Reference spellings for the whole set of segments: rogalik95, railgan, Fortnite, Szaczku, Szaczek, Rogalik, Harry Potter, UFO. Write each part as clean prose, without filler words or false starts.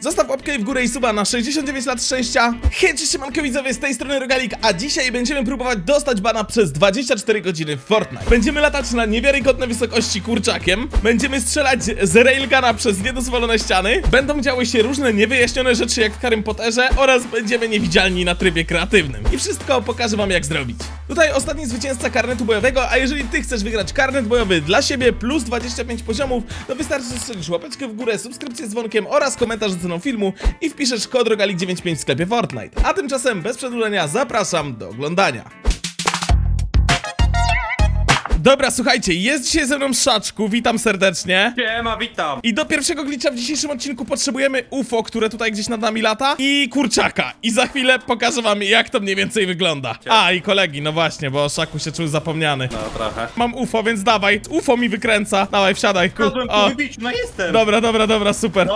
Zostaw łapkę w górę i suba na 69 lat szczęścia. Hej, siemanko widzowie, z tej strony Rogalik, a dzisiaj będziemy próbować dostać bana przez 24 godziny w Fortnite. Będziemy latać na niewiarygodne wysokości kurczakiem, będziemy strzelać z railgana przez niedozwolone ściany, będą działy się różne niewyjaśnione rzeczy jak w Harrym Potterze oraz będziemy niewidzialni na trybie kreatywnym. I wszystko pokażę wam, jak zrobić. Tutaj ostatni zwycięzca karnetu bojowego, a jeżeli ty chcesz wygrać karnet bojowy dla siebie plus 25 poziomów, to wystarczy strzelić łapeczkę w górę, subskrypcję z dzwonkiem oraz komentarz z filmu i wpiszesz kod rogalik95 w sklepie Fortnite. A tymczasem bez przedłużenia zapraszam do oglądania. Dobra, słuchajcie, jest dzisiaj ze mną Szaczku, witam serdecznie. Siema, witam. I do pierwszego glitcha w dzisiejszym odcinku potrzebujemy UFO, które tutaj gdzieś nad nami lata, i kurczaka. I za chwilę pokażę wam, jak to mniej więcej wygląda. A, i kolegi, no właśnie, bo Szaku się czuł zapomniany. No trochę. Mam UFO, więc dawaj, UFO mi wykręca. Dawaj, wsiadaj. O, no jestem. Dobra, super.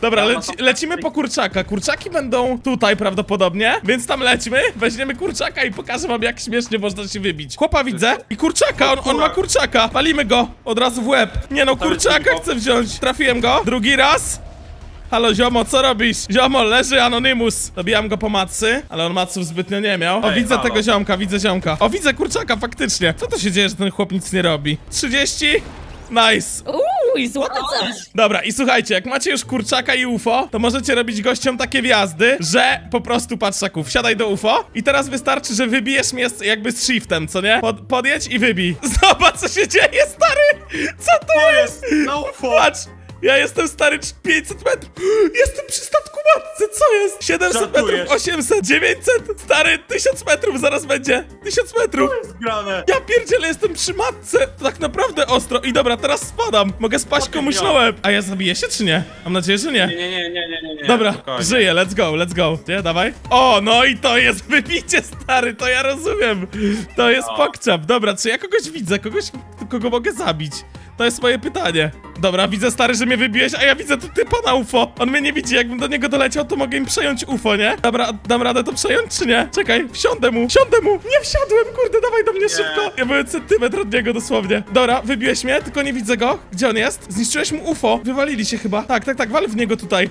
Dobra, lecimy po kurczaka. Kurczaki będą tutaj prawdopodobnie, więc tam lećmy, weźmiemy kurczaka i pokażę wam, jak śmiesznie można się wybić. Chłopa widzę i kurczaka. On ma kurczaka, palimy go od razu w łeb. Nie no, kurczaka chcę wziąć. Trafiłem go, drugi raz. Halo ziomo, co robisz? Ziomo, leży Anonymous. Dobijam go po matcy, ale on maców zbytnio nie miał. O, widzę tego ziomka, widzę ziomka. O, widzę kurczaka, faktycznie. Co to się dzieje, że ten chłop nic nie robi? 30. Nice. Uuu, złote coś. Dobra, i słuchajcie, jak macie już kurczaka i UFO, to możecie robić gościom takie wjazdy, że po prostu patrzaków, wsiadaj do UFO i teraz wystarczy, że wybijesz mnie jakby z shiftem, co nie? Podjedź i wybij. Zobacz, co się dzieje, stary! Co to jest? No UFO. Patrz, ja jestem, stary, 500 metrów. Jestem przy statku matce, co jest? 700 Żartujesz. Metrów, 800, 900, stary, 1000 metrów, zaraz będzie. 1000 metrów. To jest grane. Ja pierdzielę, jestem przy matce. To tak naprawdę ostro. I dobra, teraz spadam. Mogę spaść komuś na łeb. A ja zabiję się, czy nie? Mam nadzieję, że nie. Nie. Dobra, spokojnie. Żyję, let's go. Nie, dawaj. O, no i to jest wybicie, stary, to ja rozumiem. To jest pokczap. Dobra, czy ja kogoś widzę? Kogoś, kogo mogę zabić? To jest moje pytanie. Dobra, widzę, stary, że mnie wybiłeś, a ja widzę tu typa na UFO. On mnie nie widzi, jakbym do niego doleciał, to mogę im przejąć UFO, nie? Dobra, dam radę to przejąć, czy nie? Czekaj, wsiądę mu. Nie wsiadłem, kurde, dawaj do mnie szybko. Ja byłem centymetr od niego dosłownie. Dobra, wybiłeś mnie, tylko nie widzę go. Gdzie on jest? Zniszczyłeś mu UFO. Wywalili się chyba. Tak, wal w niego tutaj.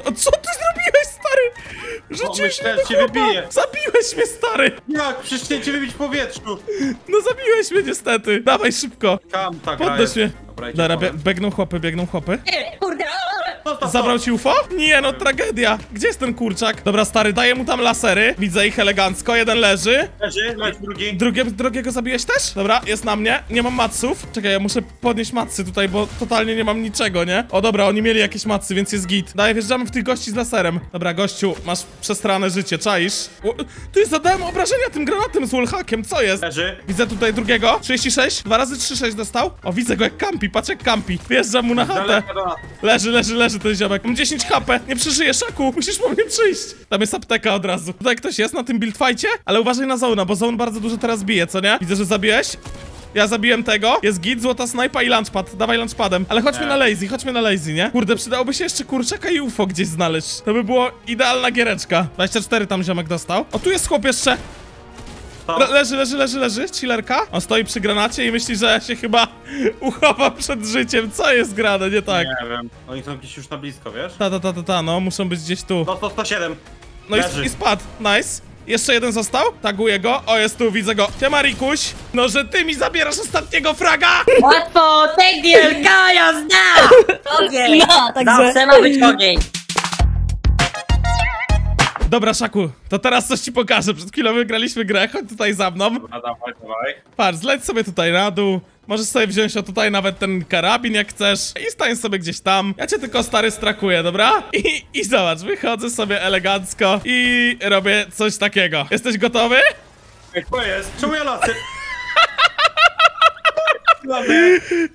O, co ty zrobiłeś, stary? Rzuciłeś mnie do chłopa. Zabiłeś mnie, stary. Jak? Przecież chciałem cię wybić w powietrzu. No zabiłeś mnie niestety. Dawaj szybko. Podnoś mnie. Dobra, biegną chłopy. Zabrał ci UFO? Nie no, tragedia. Gdzie jest ten kurczak? Dobra, stary, daję mu tam lasery. Widzę ich elegancko, jeden leży, drugi. Drugiego zabiłeś też? Dobra, jest na mnie, nie mam matsów. Czekaj, ja muszę podnieść matsy tutaj, bo totalnie nie mam niczego, nie? O dobra, oni mieli jakieś matsy, więc jest git. Daj, wjeżdżamy w tych gości z laserem. Dobra, gościu, masz przesrane życie, czaisz? Ty, zadałem obrażenia tym granatem z wallhackiem, co jest? Leży. Widzę tutaj drugiego, 36, 2 razy 3, 6 dostał. O, widzę go jak kampi, patrz jak kampi. Wjeżdżam mu na chatę. Leży ten ziomek. Mam 10 HP. Nie przeżyję, Szaku. Musisz po mnie przyjść. Tam jest apteka od razu. Tutaj ktoś jest na tym buildfajcie, ale uważaj na zona, bo zone bardzo dużo teraz bije, co nie? Widzę, że zabiłeś. Ja zabiłem tego. Jest git, złota snajpa i launchpad. Dawaj launchpadem. Ale chodźmy na lazy, nie? Kurde, przydałoby się jeszcze kurczaka i UFO gdzieś znaleźć. To by było idealna giereczka. 24 tam ziomek dostał. O, tu jest chłop jeszcze. Leży, chillerka. On stoi przy granacie i myśli, że się chyba uchowa przed życiem. Co jest grane, nie tak? Nie wiem, oni są gdzieś już na blisko, wiesz? No muszą być gdzieś tu. 107. No i spadł, nice. Jeszcze jeden został, taguję go. O, jest tu, widzę go. Siema, Rikuś. No, że ty mi zabierasz ostatniego fraga? Łatwo, tak wielka jazda! Ogień, dobrze ma być ogień. Dobra, Szaku, to teraz coś ci pokażę. Przed chwilą wygraliśmy grę, chodź tutaj za mną. Dawaj. Patrz, zleć sobie tutaj na dół. Możesz sobie wziąć tutaj nawet ten karabin, jak chcesz. I stań sobie gdzieś tam. Ja cię tylko, stary, strakuję, dobra? I zobacz, wychodzę sobie elegancko i robię coś takiego. Jesteś gotowy? To jest, czemu ja lasy?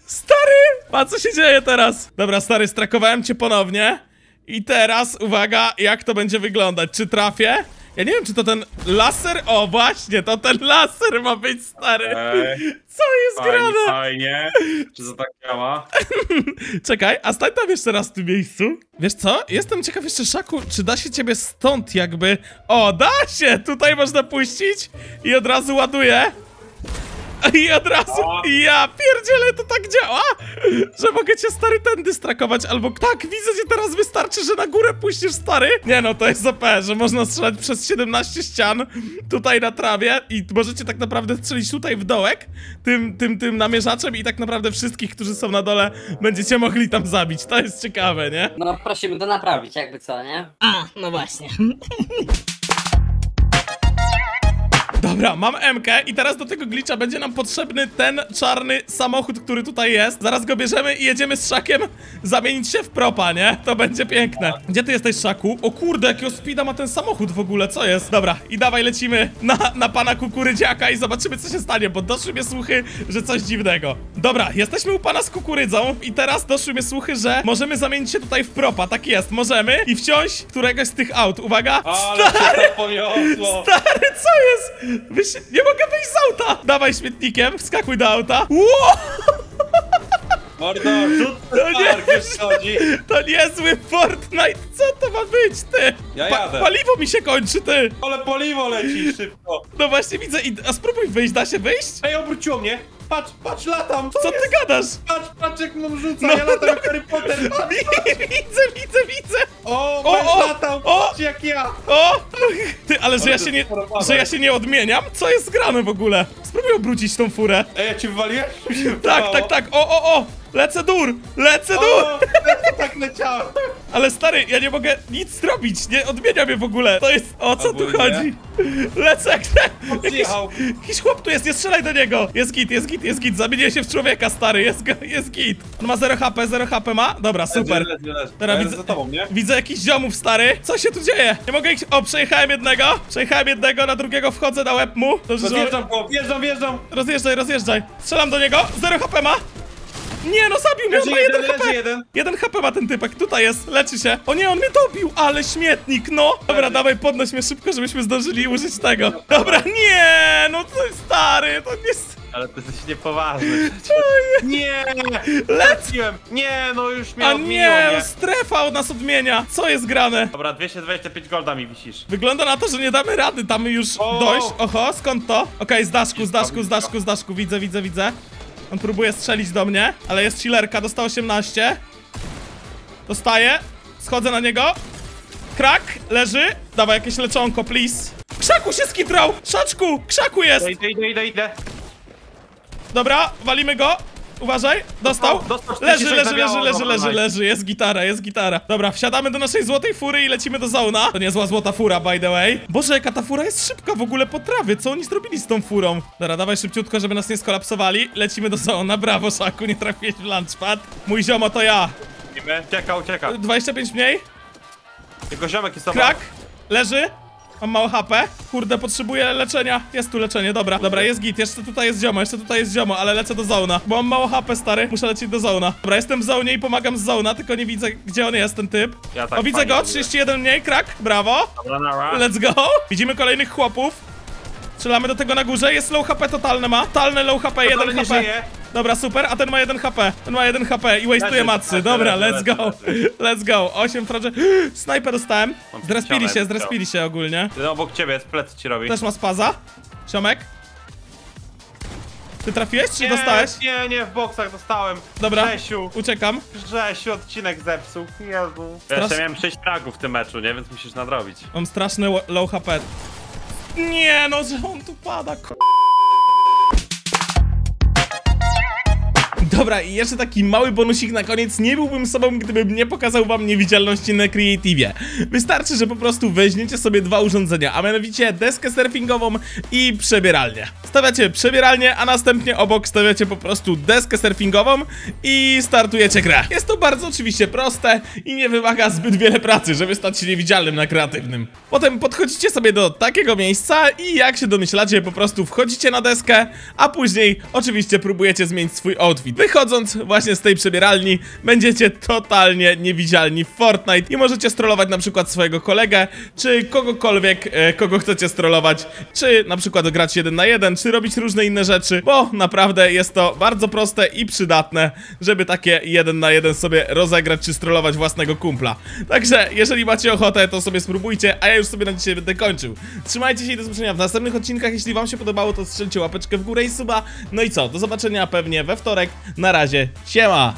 Stary, a co się dzieje teraz? Dobra, stary, strakowałem cię ponownie. I teraz, uwaga, jak to będzie wyglądać. Czy trafię? Ja nie wiem, czy to ten laser... O, właśnie, to ten laser ma być, stary. Co jest grane? Fajnie, czy to tak działa? Czekaj, a stań tam jeszcze raz w tym miejscu. Wiesz co? Jestem ciekaw jeszcze, Szaku, czy da się ciebie stąd jakby... O, da się! Tutaj można puścić i od razu ładuję. I od razu, ja pierdzielę, to tak działa, że mogę cię, stary, tędy strakować, albo tak, widzę cię teraz, wystarczy, że na górę puścisz, stary. Nie no, to jest OP, że można strzelać przez 17 ścian tutaj na trawie i możecie tak naprawdę strzelić tutaj w dołek tym namierzaczem i tak naprawdę wszystkich, którzy są na dole, będziecie mogli tam zabić, to jest ciekawe, nie? No prosimy to naprawić, jakby co, nie? A, no właśnie. Dobra, mam M-kę i teraz do tego glitcha będzie nam potrzebny ten czarny samochód, który tutaj jest. Zaraz go bierzemy i jedziemy z Szakiem zamienić się w propa, nie? To będzie piękne. Gdzie ty jesteś, Szaku? O kurde, jakiego speeda ma ten samochód w ogóle, co jest? Dobra, i dawaj lecimy na pana kukurydziaka i zobaczymy, co się stanie, bo doszły mnie słuchy, że coś dziwnego. Dobra, jesteśmy u pana z kukurydzą i teraz doszły mnie słuchy, że możemy zamienić się tutaj w propa, tak jest, możemy i wciąż któregoś z tych aut, uwaga. Stary, stary, co jest? Nie mogę wyjść z auta! Dawaj śmietnikiem, wskakuj do auta. Wow! Mordo, to niezły Fortnite, co to ma być, ty? Ja jadę. Paliwo mi się kończy, ty. Ale paliwo leci szybko. No właśnie widzę, a spróbuj wyjść, da się wyjść? Ej, obróciło mnie. Patrz, patrz, latam! Co ty gadasz? Patrz, patrz, jak mną rzuca, no, ja latam jak Harry Potter! Patrz, patrz. Widzę! O, latam, patrz jak ja! O! Ty, ale że ja się nie odmieniam? Co jest grane w ogóle? Spróbuj obrócić tą furę. Ej, ja cię wywaliłem? Tak! O! Lecę dur! Tak leciałem! Ale stary, ja nie mogę nic zrobić, nie odmienia mnie w ogóle. To jest... O co tu chodzi? Lecę jakiś chłop tu jest, nie strzelaj do niego! Jest git, zamienię się w człowieka, stary, jest git. On ma 0 HP ma? Dobra, super. Teraz widzę jakichś ziomów, stary. Co się tu dzieje? Nie mogę ich... O, przejechałem jednego, na drugiego wchodzę, na łeb mu. Wjeżdżam. Rozjeżdżaj. Strzelam do niego, 0 HP ma. Nie no, zabił mnie, on ma 1 HP. 1 HP ma ten typek, tutaj jest, leczy się. O nie, on mnie dobił, ale śmietnik, no. Dobra, dawaj, podnoś mnie szybko, żebyśmy zdążyli użyć tego. Dobra, nie, no to jest stary, to nie jest... Ale to jesteś niepoważny. Nie! Leciłem! Nie, no już mnie odmieniło. A nie, strefa od nas odmienia. Co jest grane? Dobra, 225 golda mi wisisz. Wygląda na to, że nie damy rady tam już dojść. Oho, skąd to? Okej, z daszku, widzę. On próbuje strzelić do mnie, ale jest chillerka, dostał 18. Dostaję, schodzę na niego. Krak, leży. Dawaj jakieś leczonko, please. Krzaku się skitrał! Szaczku, krzaku jest! Idę. Dobra, walimy go. Uważaj, dostał. Leży, jest gitara. Dobra, wsiadamy do naszej złotej fury i lecimy do zona. To niezła złota fura, by the way. Boże, jaka ta fura jest szybka w ogóle po trawie, co oni zrobili z tą furą? Dobra, dawaj szybciutko, żeby nas nie skolapsowali. Lecimy do zona, brawo Szaku, nie trafiłeś w lunchpad. Mój ziomo to ja. Ucieka. 25 mniej. Jego ziomek jest tam. Krak, leży. Mam mało HP. Kurde, potrzebuję leczenia. Jest tu leczenie, dobra, jest git. Jeszcze tutaj jest ziomo, ale lecę do zona. Bo mam mało HP, stary, muszę lecieć do zona. Dobra, jestem w zonie i pomagam z zona, tylko nie widzę, gdzie on jest, ten typ. Ja tak, o, widzę go, 31 mniej, krak, brawo. Let's go. Widzimy kolejnych chłopów. Strzelamy do tego na górze, jest low HP, totalne ma. Totalne low HP, 1 HP. Dobra, super, a ten ma 1 HP. I wastuje macy. Dobra, let's go. 8 fraże. Snajper dostałem. Zrespili się ogólnie. No, obok ciebie jest, plec ci robi. Też ma spaza. Siomek. Ty trafiłeś, czy dostałeś? Nie, w boksach dostałem. Dobra, Grzesiu. Uciekam. Grzesiu, odcinek zepsuł. Jezu. Ja jeszcze miałem 6 fragów w tym meczu, nie? Więc musisz nadrobić. Mam straszny low HP. Nie, no, że on tu pada, Dobra, i jeszcze taki mały bonusik na koniec. Nie byłbym sobą, gdybym nie pokazał wam niewidzialności na Creative'ie. Wystarczy, że po prostu weźmiecie sobie 2 urządzenia, a mianowicie deskę surfingową i przebieralnię. Stawiacie przebieralnię, a następnie obok stawiacie po prostu deskę surfingową i startujecie grę. Jest to bardzo oczywiście proste i nie wymaga zbyt wiele pracy, żeby stać się niewidzialnym na kreatywnym. Potem podchodzicie sobie do takiego miejsca i jak się domyślacie, po prostu wchodzicie na deskę, a później oczywiście próbujecie zmienić swój outfit. wychodząc właśnie z tej przebieralni będziecie totalnie niewidzialni w Fortnite i możecie strollować na przykład swojego kolegę, czy kogokolwiek, kogo chcecie strollować, czy na przykład grać 1 na 1, czy robić różne inne rzeczy, bo naprawdę jest to bardzo proste i przydatne, żeby takie 1 na 1 sobie rozegrać, czy strollować własnego kumpla. Także jeżeli macie ochotę, to sobie spróbujcie, a ja już sobie na dzisiaj będę kończył. Trzymajcie się i do zobaczenia w następnych odcinkach. Jeśli wam się podobało, to strzelcie łapeczkę w górę i suba. No i co, do zobaczenia pewnie we wtorek. Na razie, siema!